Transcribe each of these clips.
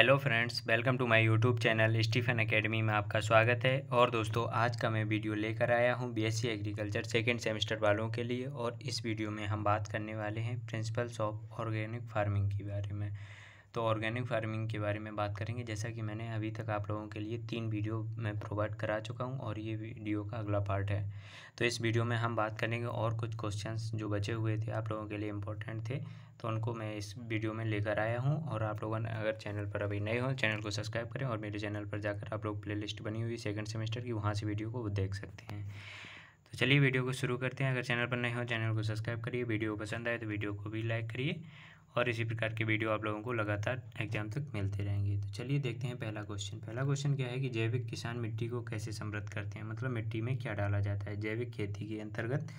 Hello friends, welcome to my YouTube channel Stephen academy में आपका स्वागत है। और दोस्तों, आज का मैं वीडियो लेकर आया हूं बीएससी एग्रीकल्चर सेकंड सेमेस्टर वालों के लिए। और इस वीडियो में हम बात करने वाले हैं प्रिंसिपल्स ऑफ ऑर्गेनिक फार्मिंग के बारे में। तो ऑर्गेनिक फार्मिंग के बारे में बात करेंगे, जैसा कि मैंने अभी तक आप लोगों के लिए 3 वीडियो मैं प्रोवाइड करा चुका हूं और ये वीडियो का अगला पार्ट है। तो इस वीडियो में हम बात करेंगे और कुछ क्वेश्चंस जो बचे हुए थे आप लोगों के लिए इम्पोर्टेंट थे, तो उनको मैं इस वीडियो में लेकर आया हूं। और आप लोग अगर चैनल पर अभी नए हो, चैनल को सब्सक्राइब करें और मेरे चैनल पर जाकर आप लोग प्लेलिस्ट बनी हुई सेकंड सेमेस्टर की, वहाँ से वीडियो को देख सकते हैं। तो चलिए वीडियो को शुरू करते हैं। अगर चैनल पर नए हो, चैनल को सब्सक्राइब करिए, वीडियो पसंद आए तो वीडियो को भी लाइक करिए और इसी प्रकार के वीडियो आप लोगों को लगातार एग्जाम तक मिलते रहेंगे। तो चलिए देखते हैं पहला क्वेश्चन। पहला क्वेश्चन क्या है कि जैविक किसान मिट्टी को कैसे समृद्ध करते हैं, मतलब मिट्टी में क्या डाला जाता है। जैविक खेती के अंतर्गत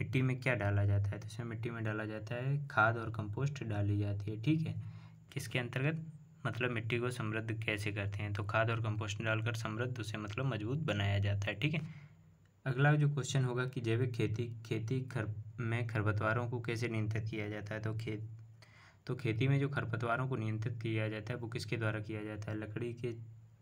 मिट्टी में क्या डाला जाता है, तो इसमें मिट्टी में डाला जाता है खाद और कंपोस्ट डाली जाती है। ठीक है, किसके अंतर्गत, मतलब मिट्टी को समृद्ध कैसे करते हैं, तो खाद और कंपोस्ट डालकर समृद्ध, उसे मतलब मजबूत बनाया जाता है। ठीक है, अगला जो क्वेश्चन होगा कि जैविक खेती में खरपतवारों को कैसे नियंत्रित किया जाता है, तो खेती में जो खरपतवारों को नियंत्रित किया जाता है वो किसके द्वारा किया जाता है, लकड़ी के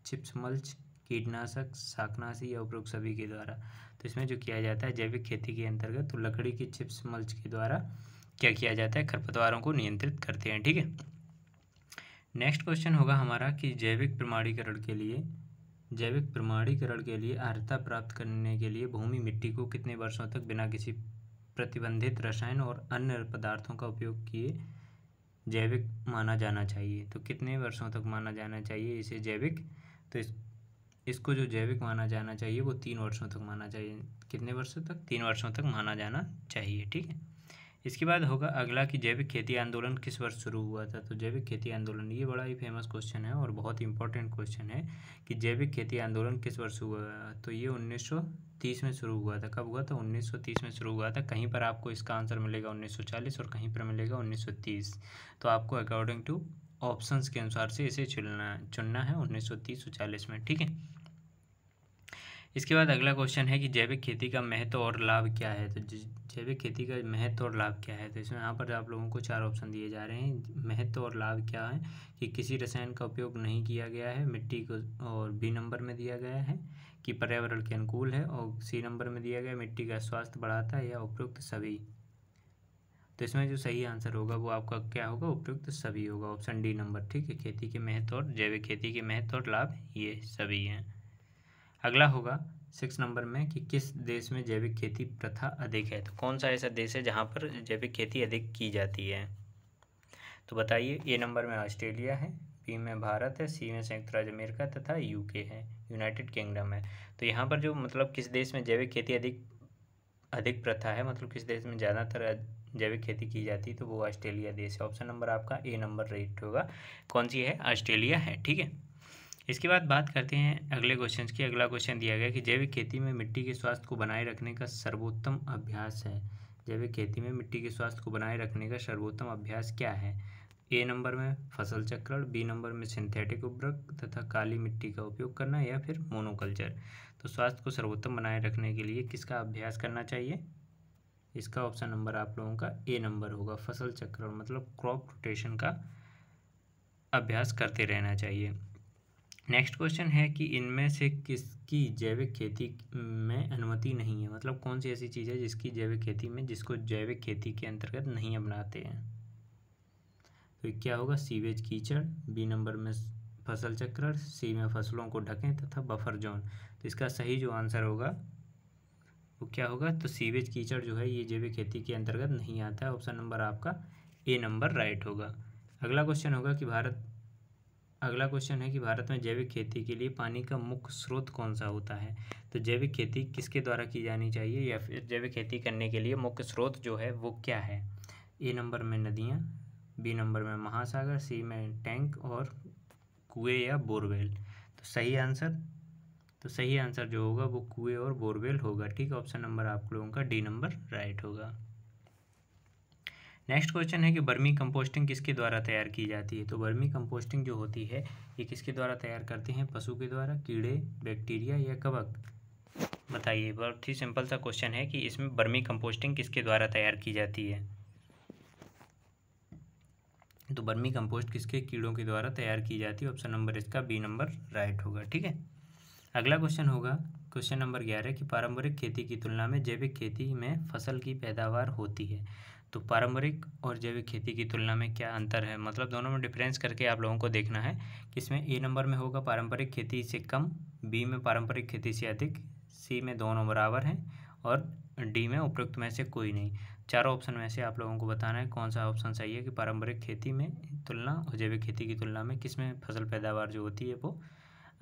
चिप्स, मल्च, कीटनाशक, शाकनाशी या उपरोक्त सभी के द्वारा। तो इसमें जो किया जाता है जैविक खेती के अंतर्गत, तो लकड़ी के चिप्स, मल्च के द्वारा क्या किया जाता है, खरपतवारों को नियंत्रित करते हैं। ठीक है, नेक्स्ट क्वेश्चन होगा हमारा कि जैविक प्रमाणीकरण के लिए अर्हता प्राप्त करने के लिए भूमि मिट्टी को कितने वर्षों तक बिना किसी प्रतिबंधित रसायन और अन्य पदार्थों का उपयोग किए जैविक माना जाना चाहिए। तो कितने वर्षों तक माना जाना चाहिए इसे जैविक, तो इसको जो जैविक माना जाना चाहिए वो 3 वर्षों तक माना चाहिए। कितने वर्षों तक, 3 वर्षों तक माना जाना चाहिए। ठीक है, इसके बाद होगा अगला कि जैविक खेती आंदोलन किस वर्ष शुरू हुआ था, तो जैविक खेती आंदोलन, ये बड़ा ही फेमस क्वेश्चन है और बहुत इंपॉर्टेंट क्वेश्चन है कि जैविक खेती आंदोलन किस वर्ष हुआ, तो ये 1930 में शुरू हुआ था। कब हुआ था, 1930 में शुरू हुआ था। कहीं पर आपको इसका आंसर मिलेगा 1940 और कहीं पर मिलेगा 1930। तो आपको अकॉर्डिंग टू ऑप्शंस के अनुसार से इसे चुनना है 1930 और 1940 में। ठीक है, इसके बाद अगला क्वेश्चन है कि जैविक खेती का महत्व और लाभ क्या है, तो जैविक खेती का महत्व और लाभ क्या है, तो इसमें यहाँ पर आप लोगों को 4 ऑप्शन दिए जा रहे हैं। महत्व और लाभ क्या है कि किसी रसायन का उपयोग नहीं किया गया है, मिट्टी को, और बी नंबर में दिया गया है कि पर्यावरण के अनुकूल है, और सी नंबर में दिया गया मिट्टी का स्वास्थ्य बढ़ाता है, या उपयुक्त सभी। तो इसमें जो सही आंसर होगा वो आपका क्या होगा, उपयुक्त सभी होगा, ऑप्शन डी नंबर। ठीक है, खेती के महत्व और जैविक खेती के महत्व और लाभ ये सभी हैं। अगला होगा 6 नंबर में कि किस देश में जैविक खेती प्रथा अधिक है, तो कौन सा ऐसा देश है जहाँ पर जैविक खेती अधिक की जाती है, तो बताइए। ए नंबर में ऑस्ट्रेलिया है, बी में भारत है, सी में संयुक्त राज्य अमेरिका तथा यूके है, यूनाइटेड किंगडम है। तो यहाँ पर जो मतलब किस देश में जैविक खेती अधिक प्रथा है, मतलब किस देश में ज़्यादातर जैविक खेती की जाती है, तो वो ऑस्ट्रेलिया देश है। ऑप्शन नंबर आपका ए नंबर राइट होगा। कौन सी है, ऑस्ट्रेलिया है। ठीक है, इसके बाद बात करते हैं अगले क्वेश्चन की। अगला क्वेश्चन दिया गया कि जैविक खेती में मिट्टी के स्वास्थ्य को बनाए रखने का सर्वोत्तम अभ्यास है। जैविक खेती में मिट्टी के स्वास्थ्य को बनाए रखने का सर्वोत्तम अभ्यास क्या है, ए नंबर में फसल चक्रण, बी नंबर में सिंथेटिक उर्वरक तथा काली मिट्टी का उपयोग करना, या फिर मोनोकल्चर। तो स्वास्थ्य को सर्वोत्तम बनाए रखने के लिए किसका अभ्यास करना चाहिए, इसका ऑप्शन नंबर आप लोगों का ए नंबर होगा, फसल चक्रण, मतलब क्रॉप रोटेशन का अभ्यास करते रहना चाहिए। नेक्स्ट क्वेश्चन है कि इनमें से किसकी जैविक खेती में अनुमति नहीं है, मतलब कौन सी ऐसी चीज़ है जिसकी जैविक खेती में, जिसको जैविक खेती के अंतर्गत नहीं अपनाते हैं, तो क्या होगा, सीवेज, कीचड़, बी नंबर में फसल चक्र, सी में फसलों को ढकें तथा बफर जोन। तो इसका सही जो आंसर होगा वो क्या होगा, तो सीवेज, कीचड़ जो है ये जैविक खेती के अंतर्गत नहीं आता है। ऑप्शन नंबर आपका ए नंबर राइट होगा। अगला क्वेश्चन है कि भारत में जैविक खेती के लिए पानी का मुख्य स्रोत कौन सा होता है, तो जैविक खेती किसके द्वारा की जानी चाहिए, या फिर जैविक खेती करने के लिए मुख्य स्रोत जो है वो क्या है, ए नंबर में नदियाँ, बी नंबर में महासागर, सी में टैंक और कुएं या बोरवेल। तो सही आंसर जो होगा वो कुएं और बोरवेल होगा। ठीक, ऑप्शन नंबर आप लोगों का डी नंबर राइट होगा। नेक्स्ट क्वेश्चन है कि वर्मी कंपोस्टिंग किसके द्वारा तैयार की जाती है, तो वर्मी कंपोस्टिंग जो होती है ये किसके द्वारा तैयार करते हैं, पशु के द्वारा, कीड़े, बैक्टीरिया या कवक, बताइए। बहुत ही सिंपल सा क्वेश्चन है कि इसमें वर्मी कंपोस्टिंग किसके द्वारा तैयार की जाती है, तो वर्मी कंपोस्ट किसके कीड़ों के द्वारा तैयार की जाती है। ऑप्शन नंबर इसका बी नंबर राइट होगा। ठीक है, अगला क्वेश्चन होगा क्वेश्चन नंबर 11 कि पारंपरिक खेती की तुलना में जैविक खेती में फसल की पैदावार होती है। तो पारंपरिक और जैविक खेती की तुलना में क्या अंतर है, मतलब दोनों में डिफरेंस करके आप लोगों को देखना है कि इसमें ए नंबर में होगा पारंपरिक खेती से कम, बी में पारंपरिक खेती से अधिक, सी में दोनों बराबर हैं और डी में उपरोक्त में से कोई नहीं। चारों ऑप्शन में से आप लोगों को बताना है कौन सा ऑप्शन सही है कि पारंपरिक खेती में तुलना और जैविक खेती की तुलना में किस में फसल पैदावार जो होती है वो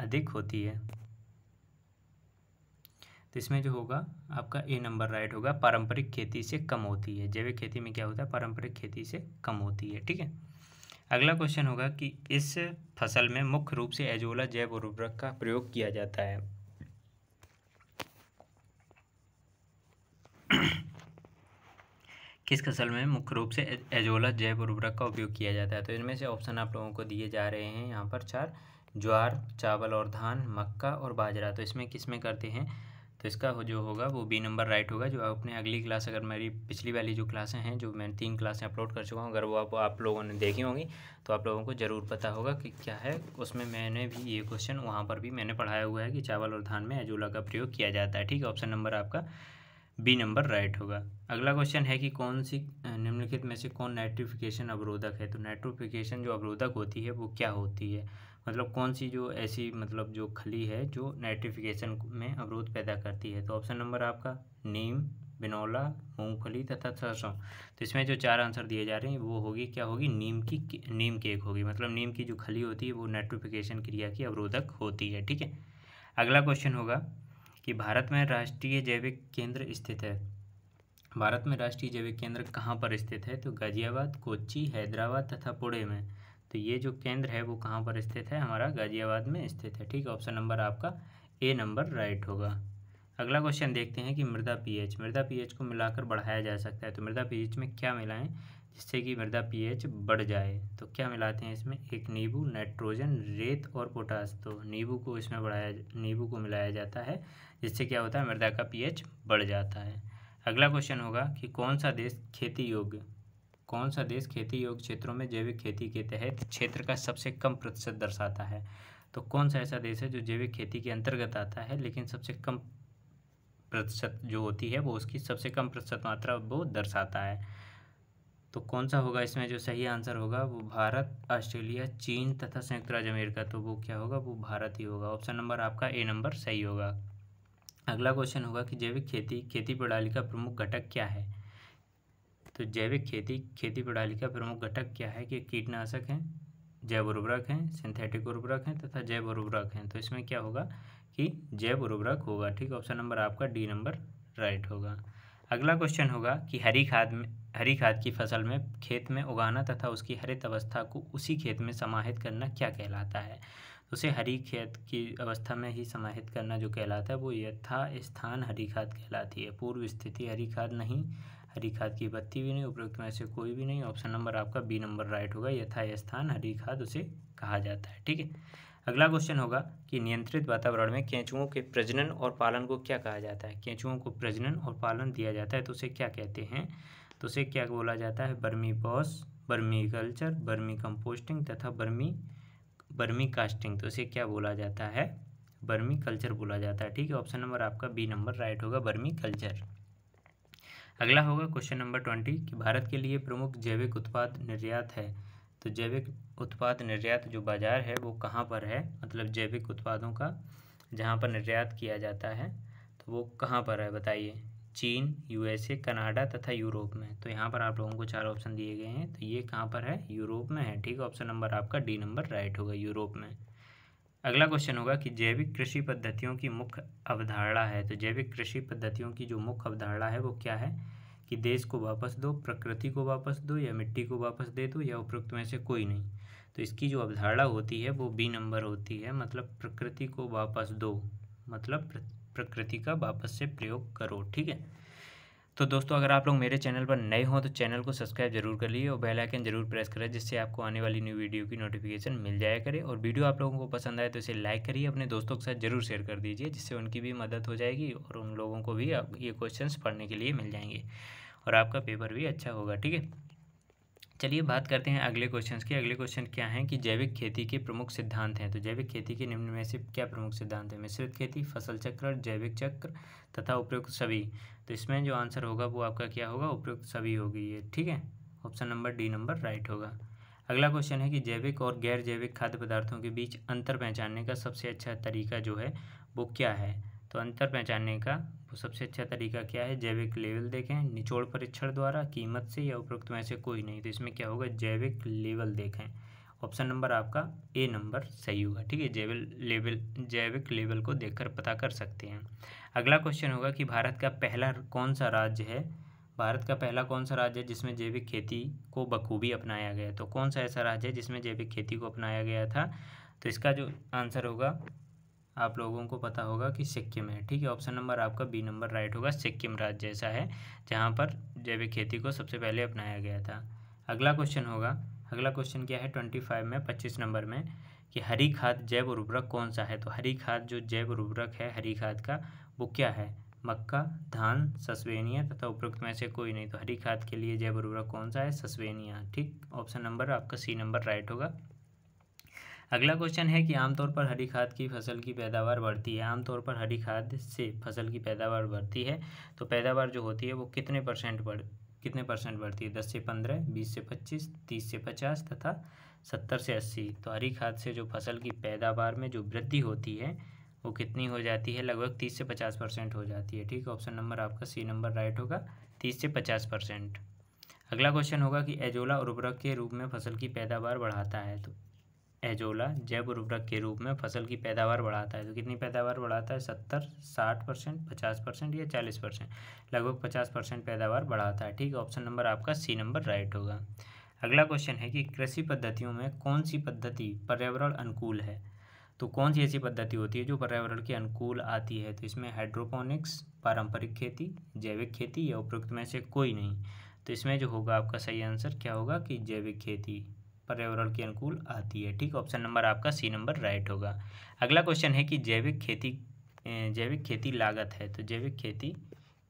अधिक होती है। तो इसमें जो होगा आपका ए नंबर राइट होगा, पारंपरिक खेती से कम होती है। जैविक खेती में क्या होता है, पारंपरिक खेती से कम होती है। ठीक है, अगला क्वेश्चन होगा कि इस फसल में मुख्य रूप से एजोला जैव उर्वरक का प्रयोग किया जाता है। किस फसल में मुख्य रूप से एजोला जैव उर्वरक का उपयोग किया जाता है। तो इनमें से ऑप्शन आप लोगों को दिए जा रहे हैं यहाँ पर चार, ज्वार, चावल और धान, मक्का और बाजरा। तो इसमें किस में करते हैं, तो इसका जो होगा वो बी नंबर राइट होगा। जो आपने अगली क्लास, अगर मेरी पिछली वाली जो क्लासें हैं, जो मैं 3 क्लासें अपलोड कर चुका हूँ, अगर वो आप लोगों ने देखी होंगी तो आप लोगों को ज़रूर पता होगा कि क्या है। उसमें मैंने भी ये क्वेश्चन वहाँ पर भी मैंने पढ़ाया हुआ है कि चावल और धान में एजोला का प्रयोग किया जाता है। ठीक है, ऑप्शन नंबर आपका बी नंबर राइट होगा। अगला क्वेश्चन है कि कौन सी निम्नलिखित में से कौन नाइट्रिफिकेशन अवरोधक है। तो नाइट्रिफिकेशन जो अवरोधक होती है वो क्या होती है, मतलब कौन सी जो ऐसी मतलब जो खली है जो नाइट्रिफिकेशन में अवरोध पैदा करती है। तो ऑप्शन नंबर आपका नीम, बिनौला, मूंगफली तथा सरसों। तो इसमें जो चार आंसर दिए जा रहे हैं वो होगी क्या होगी, नीम की एक होगी, मतलब नीम की जो खली होती है वो नाइट्रिफिकेशन क्रिया की अवरोधक होती है। ठीक है, अगला क्वेश्चन होगा कि भारत में राष्ट्रीय जैविक केंद्र स्थित है। भारत में राष्ट्रीय जैविक केंद्र कहाँ पर स्थित है। तो गाजियाबाद, कोच्चि, हैदराबाद तथा पुणे में। तो ये जो केंद्र है वो कहाँ पर स्थित है, हमारा गाजियाबाद में स्थित है। ठीक है, ऑप्शन नंबर आपका ए नंबर राइट होगा। अगला क्वेश्चन देखते हैं कि मृदा पीएच को मिलाकर बढ़ाया जा सकता है। तो मृदा पीएच में क्या मिलाएं जिससे कि मृदा पीएच बढ़ जाए। तो क्या मिलाते हैं इसमें, एक नींबू, नाइट्रोजन, रेत और पोटास। तो नींबू को मिलाया जाता है जिससे क्या होता है, मृदा का पीएच बढ़ जाता है। अगला क्वेश्चन होगा कि कौन सा देश खेती योग्य क्षेत्रों में जैविक खेती के तहत क्षेत्र का सबसे कम प्रतिशत दर्शाता है। तो कौन सा ऐसा देश है जो जैविक खेती के अंतर्गत आता है लेकिन सबसे कम प्रतिशत जो होती है वो उसकी सबसे कम प्रतिशत मात्रा वो दर्शाता है। तो कौन सा होगा, इसमें जो सही आंसर होगा वो भारत, ऑस्ट्रेलिया, चीन तथा संयुक्त राज्य अमेरिका। तो वो क्या होगा, वो भारत ही होगा। ऑप्शन नंबर आपका ए नंबर सही होगा। अगला क्वेश्चन होगा कि जैविक खेती प्रणाली का प्रमुख घटक क्या है। तो जैविक खेती प्रणाली का प्रमुख घटक क्या है कि कीटनाशक हैं, जैव उर्वरक हैं, सिंथेटिक उर्वरक हैं तथा जैव उर्वरक हैं। तो इसमें क्या होगा कि जैव उर्वरक होगा। ठीक, ऑप्शन नंबर आपका डी नंबर राइट होगा। अगला क्वेश्चन होगा कि हरी खाद की फसल में खेत में उगाना तथा उसकी हरित अवस्था को उसी खेत में समाहित करना क्या कहलाता है। उसे हरी खेत की अवस्था में ही समाहित करना जो कहलाता है वो यथा स्थान हरी खाद कहलाती है। पूर्व स्थिति हरी खाद नहीं, हरी खाद की पत्ती भी नहीं, उपरोक्त में से कोई भी नहीं। ऑप्शन नंबर आपका बी नंबर राइट होगा, यथा स्थान हरी खाद उसे कहा जाता है। ठीक है, अगला क्वेश्चन होगा कि नियंत्रित वातावरण में केंचुओं के प्रजनन और पालन को क्या कहा जाता है। केंचुओं को प्रजनन और पालन दिया जाता है तो उसे क्या कहते हैं, तो उसे क्या बोला जाता है, बर्मी बॉस, बर्मी कल्चर, बर्मी कंपोस्टिंग तथा बर्मी कास्टिंग। तो उसे क्या बोला जाता है, बर्मी कल्चर बोला जाता है। ठीक है, ऑप्शन नंबर आपका बी नंबर राइट होगा, बर्मी कल्चर। अगला होगा क्वेश्चन नंबर 20 कि भारत के लिए प्रमुख जैविक उत्पाद निर्यात है। तो जैविक उत्पाद निर्यात जो बाज़ार है वो कहाँ पर है, मतलब जैविक उत्पादों का जहाँ पर निर्यात किया जाता है तो वो कहाँ पर है बताइए, चीन, यूएसए, कनाडा तथा यूरोप में। तो यहाँ पर आप लोगों को चार ऑप्शन दिए गए हैं, तो ये कहाँ पर है, यूरोप में है। ठीक है, ऑप्शन नंबर आपका डी नंबर राइट होगा, यूरोप में। अगला क्वेश्चन होगा कि जैविक कृषि पद्धतियों की मुख्य अवधारणा है। तो जैविक कृषि पद्धतियों की जो मुख्य अवधारणा है वो क्या है कि देश को वापस दो, प्रकृति को वापस दो, या मिट्टी को वापस दे दो, या उपरोक्त में से कोई नहीं। तो इसकी जो अवधारणा होती है वो बी नंबर होती है, मतलब प्रकृति को वापस दो, मतलब प्रकृति का वापस से प्रयोग करो। ठीक है, तो दोस्तों अगर आप लोग मेरे चैनल पर नए हो तो चैनल को सब्सक्राइब जरूर कर लीजिए और बेल आइकन जरूर प्रेस करें जिससे आपको आने वाली न्यू वीडियो की नोटिफिकेशन मिल जाया करे। और वीडियो आप लोगों को पसंद आए तो इसे लाइक करिए, अपने दोस्तों के साथ जरूर शेयर कर दीजिए जिससे उनकी भी मदद हो जाएगी और उन लोगों को भी ये क्वेश्चन पढ़ने के लिए मिल जाएंगे और आपका पेपर भी अच्छा होगा। ठीक है, चलिए बात करते हैं अगले क्वेश्चन की। अगले क्वेश्चन क्या है कि जैविक खेती के प्रमुख सिद्धांत हैं। तो जैविक खेती के निम्न में से क्या प्रमुख सिद्धांत है? मिश्रित खेती, फसल चक्र, जैविक चक्र तथा उपयुक्त सभी। तो इसमें जो आंसर होगा वो आपका क्या होगा? उपयुक्त सभी होगी ये, ठीक है। Option number D number right होगा। अगला क्वेश्चन है कि जैविक और गैर जैविक खाद्य पदार्थों के बीच अंतर पहचानने का सबसे अच्छा तरीका जो है वो क्या है? तो अंतर पहचानने का वो सबसे अच्छा तरीका क्या है? जैविक लेवल देखें, निचोड़ परीक्षण द्वारा, कीमत से, या उपरोक्त में से कोई नहीं। तो इसमें क्या होगा? जैविक लेवल देखें। ऑप्शन नंबर आपका ए नंबर सही होगा, ठीक है। जैविक लेवल को देखकर पता कर सकते हैं। अगला क्वेश्चन होगा कि भारत का पहला कौन सा राज्य है, भारत का पहला कौन सा राज्य है जिसमें जैविक खेती को बखूबी अपनाया गया? तो कौन सा ऐसा राज्य है जिसमें जैविक खेती को अपनाया गया था? तो इसका जो आंसर होगा आप लोगों को पता होगा कि सिक्किम है, ठीक है। ऑप्शन नंबर आपका बी नंबर राइट होगा। सिक्किम राज्य ऐसा है जहाँ पर जैविक खेती को सबसे पहले अपनाया गया था। अगला क्वेश्चन होगा, अगला क्वेश्चन क्या है 25 में 25 नंबर में कि हरी खाद जैव उर्वरक कौन सा है? तो हरी खाद जो जैव उर्वरक है हरी खाद का वो क्या है? मक्का, धान, सेस्बेनिया तथा उपरोक्त में से कोई नहीं। तो हरी खाद के लिए जैव उर्वरक कौन सा है? सेस्बेनिया, ठीक। ऑप्शन नंबर आपका सी नंबर राइट होगा। अगला क्वेश्चन है कि आमतौर पर हरी खाद की फसल की पैदावार बढ़ती है। आमतौर पर हरी खाद से फसल की पैदावार बढ़ती है, तो पैदावार जो होती है वो कितने परसेंट बढ़ती है? 10 से 15, 20 से 25, 30 से 50 तथा 70 से 80। तो हरी खाद से जो फसल की पैदावार में जो वृद्धि होती है वो कितनी हो जाती है? लगभग 30 से 50% हो जाती है, ठीक। ऑप्शन नंबर आपका सी नंबर राइट होगा, 30 से 50%। अगला क्वेश्चन होगा कि एजोला उर्वरक के रूप में फसल की पैदावार बढ़ाता है। तो एजोला जैव उर्वरक के रूप में फसल की पैदावार बढ़ाता है, तो कितनी पैदावार बढ़ाता है? 70, 60%, 50% या 40%, लगभग 50% पैदावार बढ़ाता है, ठीक। ऑप्शन नंबर आपका सी नंबर राइट होगा। अगला क्वेश्चन है कि कृषि पद्धतियों में कौन सी पद्धति पर्यावरण अनुकूल है? तो कौन सी ऐसी पद्धति होती है जो पर्यावरण के अनुकूल आती है? तो इसमें हाइड्रोपोनिक्स, पारंपरिक खेती, जैविक खेती या उपरोक्त में से कोई नहीं। तो इसमें जो होगा आपका सही आंसर क्या होगा कि जैविक खेती पर्यावरण के अनुकूल आती है, ठीक। ऑप्शन नंबर आपका सी नंबर राइट होगा। अगला क्वेश्चन है कि जैविक खेती लागत है। तो जैविक खेती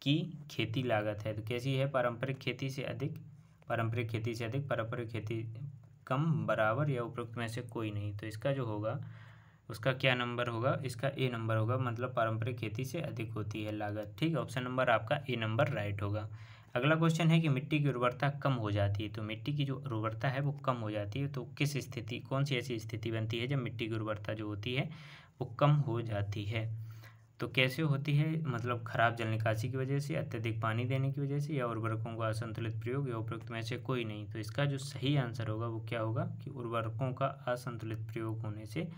की खेती लागत है तो कैसी है? पारंपरिक खेती से अधिक, पारंपरिक खेती कम, बराबर या उपरोक्त में से कोई नहीं। तो इसका जो होगा उसका क्या नंबर होगा? इसका ए नंबर होगा, मतलब पारंपरिक खेती से अधिक होती है लागत, ठीक। ऑप्शन नंबर आपका ए नंबर राइट होगा। अगला क्वेश्चन है कि मिट्टी की उर्वरता कम हो जाती है। तो मिट्टी की जो उर्वरता है वो कम हो जाती है, तो किस स्थिति, कौन सी ऐसी स्थिति बनती है जब मिट्टी की उर्वरता जो होती है वो कम हो जाती है? तो कैसे होती है? मतलब खराब जल निकासी की वजह से, अत्यधिक पानी देने की वजह से, या उर्वरकों का असंतुलित प्रयोग या उपरोक्त में से कोई नहीं। तो इसका जो सही आंसर होगा वो क्या होगा कि उर्वरकों का असंतुलित प्रयोग होने से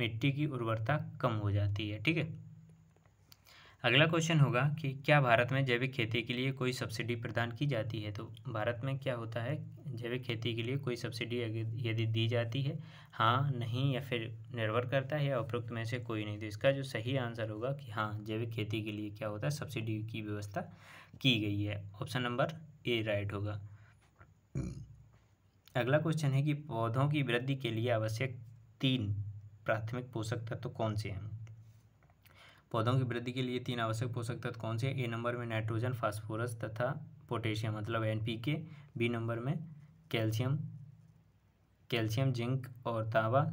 मिट्टी की उर्वरता कम हो जाती है, ठीक है। अगला क्वेश्चन होगा कि क्या भारत में जैविक खेती के लिए कोई सब्सिडी प्रदान की जाती है? तो भारत में क्या होता है, जैविक खेती के लिए कोई सब्सिडी यदि दी जाती है, हाँ, नहीं या फिर निर्भर करता है या उपरोक्त में से कोई नहीं। तो इसका जो सही आंसर होगा कि हाँ, जैविक खेती के लिए क्या होता है, सब्सिडी की व्यवस्था की गई है। ऑप्शन नंबर ए राइट होगा। अगला क्वेश्चन है कि पौधों की वृद्धि के लिए आवश्यक 3 प्राथमिक पोषक तत्व कौन से हैं? पौधों की वृद्धि के लिए 3 आवश्यक पोषक तत्व कौन से? ए नंबर में नाइट्रोजन, फास्फोरस तथा पोटेशियम, मतलब एनपीके, बी नंबर में कैल्शियम, जिंक और तांबा,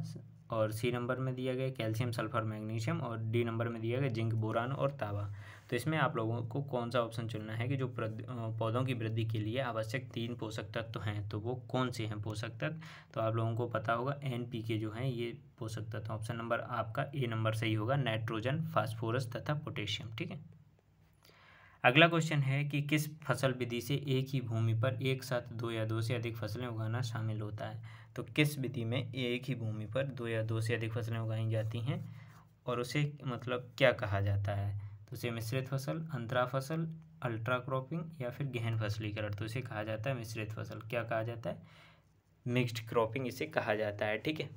और सी नंबर में दिया गया कैल्शियम, सल्फर, मैग्नीशियम, और डी नंबर में दिया गया जिंक, बोरान और तांबा। तो इसमें आप लोगों को कौन सा ऑप्शन चुनना है कि जो पौधों की वृद्धि के लिए आवश्यक 3 पोषक तत्व हैं, तो वो कौन से हैं पोषक तत्व? तो आप लोगों को पता होगा एनपीके जो हैं ये पोषक तत्व। ऑप्शन नंबर आपका ए नंबर सही होगा, नाइट्रोजन, फास्फोरस तथा पोटेशियम, ठीक है। अगला क्वेश्चन है कि किस फसल विधि से एक ही भूमि पर एक साथ 2 या 2 से अधिक फसलें उगाना शामिल होता है? तो किस विधि में एक ही भूमि पर 2 या 2 से अधिक फसलें उगाई जाती हैं और उसे मतलब क्या कहा जाता है? तो उसे मिश्रित फसल, अंतरा फसल, अल्ट्रा क्रॉपिंग या फिर गहन फसलीकरण। तो इसे कहा जाता है मिश्रित फसल। क्या कहा जाता है? मिक्स्ड क्रॉपिंग इसे कहा जाता है, ठीक है।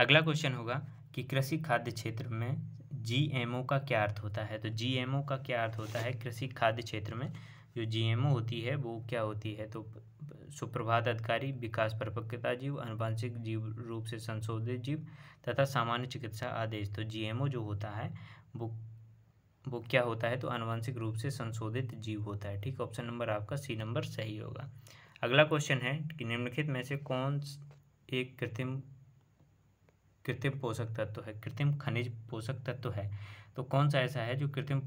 अगला क्वेश्चन होगा कि कृषि खाद्य क्षेत्र में जीएमओ का क्या अर्थ होता है? तो जीएमओ का क्या अर्थ होता है? कृषि खाद्य क्षेत्र में जो जीएमओ होती है वो क्या होती है? तो सुप्रभात अधिकारी, विकास परिपक्वता जीव, अनुवांशिक जीव रूप से संशोधित जीव तथा सामान्य चिकित्सा आदेश। तो जीएमओ जो होता है वो क्या होता है? तो अनुवांशिक रूप से संशोधित जीव होता है, ठीक। ऑप्शन नंबर आपका सी नंबर सही होगा। अगला क्वेश्चन है कि निम्नलिखित में से कौन एक कृत्रिम पोषक तत्व है, कृत्रिम खनिज पोषक तत्व है। तो कौन सा ऐसा है जो कृत्रिम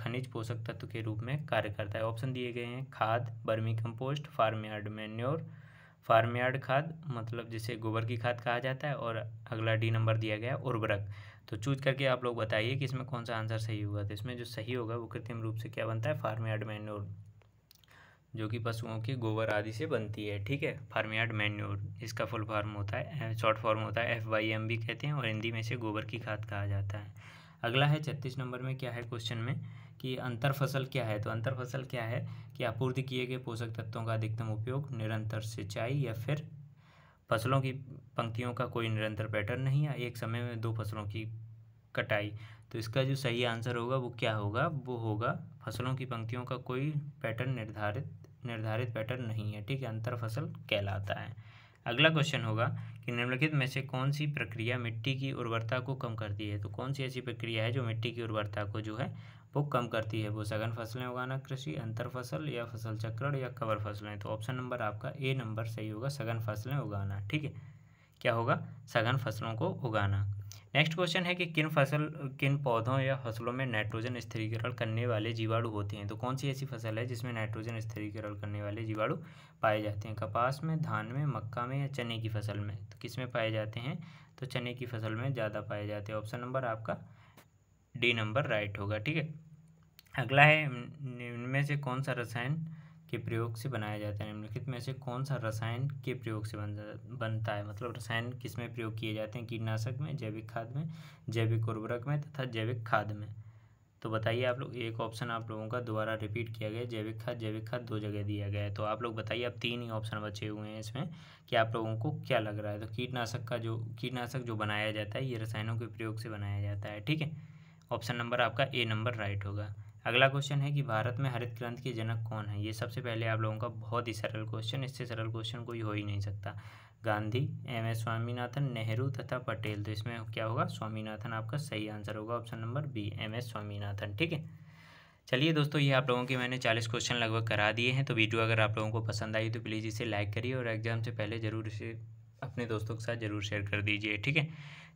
खनिज पोषक तत्व के रूप में कार्य करता है। ऑप्शन दिए गए हैं खाद, बर्मी कंपोस्ट, फार्मयार्ड मैन्योर, फार्मयार्ड खाद मतलब जिसे गोबर की खाद कहा जाता है, और अगला डी नंबर दिया गया है उर्वरक। तो चूज करके आप लोग बताइए कि इसमें कौन सा आंसर सही होगा। तो इसमें जो सही होगा वो कृत्रिम रूप से क्या बनता है, फार्मयार्ड मैन्योर, जो कि पशुओं के गोबर आदि से बनती है। ठीक है, फार्मयार्ड मैन्योर इसका फुल फॉर्म होता है, शॉर्ट फॉर्म होता है FYM भी कहते हैं, और हिंदी में इसे गोबर की खाद कहा जाता है। अगला है 36 नंबर में क्या है क्वेश्चन में कि अंतर फसल क्या है। तो अंतर फसल क्या है कि आपूर्ति किए गए पोषक तत्वों का अधिकतम उपयोग, निरंतर सिंचाई, या फिर फसलों की पंक्तियों का कोई निरंतर पैटर्न नहीं, या एक समय में दो फसलों की कटाई। तो इसका जो सही आंसर होगा वो क्या होगा, वो होगा फसलों की पंक्तियों का कोई पैटर्न निर्धारित पैटर्न नहीं है। ठीक है, अंतर फसल कहलाता है। अगला क्वेश्चन होगा कि निम्नलिखित में से कौन सी प्रक्रिया मिट्टी की उर्वरता को कम करती है। तो कौन सी ऐसी प्रक्रिया है जो मिट्टी की उर्वरता को जो है वो कम करती है, वो सघन फसलें उगाना, कृषि, अंतर फसल, या फसल चक्रण, या कवर फसलें। तो ऑप्शन नंबर आपका A नंबर सही होगा, सघन फसलें उगाना। ठीक है, क्या होगा, सघन फसलों को उगाना। नेक्स्ट क्वेश्चन है कि किन पौधों या फसलों में नाइट्रोजन स्थिरीकरण करने वाले जीवाणु होते हैं। तो कौन सी ऐसी फसल है जिसमें नाइट्रोजन स्थिरीकरण करने वाले जीवाणु पाए जाते हैं, कपास में, धान में, मक्का में, या चने की फसल में। तो किस में पाए जाते हैं, तो चने की फसल में ज़्यादा पाए जाते हैं। ऑप्शन नंबर आपका D नंबर राइट होगा। ठीक है, अगला है इनमें से कौन सा रसायन के प्रयोग से बनाया जाता है। निम्नलिखित में से कौन सा रसायन के प्रयोग से बनता है, मतलब रसायन किसमें प्रयोग किए जाते हैं, कीटनाशक में, जैविक खाद में, जैविक उर्वरक में, तथा जैविक खाद में। तो बताइए आप लोग, एक ऑप्शन आप लोगों का दोबारा रिपीट किया गया, जैविक खाद दो जगह दिया गया है। तो आप लोग बताइए, अब तीन ही ऑप्शन बचे हुए हैं इसमें कि आप लोगों को क्या लग रहा है। तो कीटनाशक जो बनाया जाता है ये रसायनों के प्रयोग से बनाया जाता है। ठीक है, ऑप्शन नंबर आपका A नंबर राइट होगा। अगला क्वेश्चन है कि भारत में हरित क्रांति के जनक कौन है। ये सबसे पहले आप लोगों का बहुत ही सरल क्वेश्चन, इससे सरल क्वेश्चन कोई हो ही नहीं सकता। गांधी, MS स्वामीनाथन, नेहरू तथा पटेल। तो इसमें क्या होगा, स्वामीनाथन आपका सही आंसर होगा, option number B MS Swaminathan. ठीक है, चलिए दोस्तों, ये आप लोगों के मैंने 40 क्वेश्चन लगभग करा दिए हैं। तो वीडियो अगर आप लोगों को पसंद आई तो प्लीज़ इसे लाइक करिए, और एग्जाम से पहले ज़रूर इसे अपने दोस्तों के साथ ज़रूर शेयर कर दीजिए। ठीक है,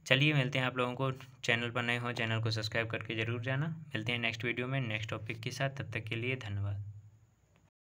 चलिए मिलते हैं, आप लोगों को चैनल पर नए हो चैनल को सब्सक्राइब करके ज़रूर जाना। मिलते हैं नेक्स्ट वीडियो में नेक्स्ट टॉपिक के साथ, तब तक के लिए धन्यवाद।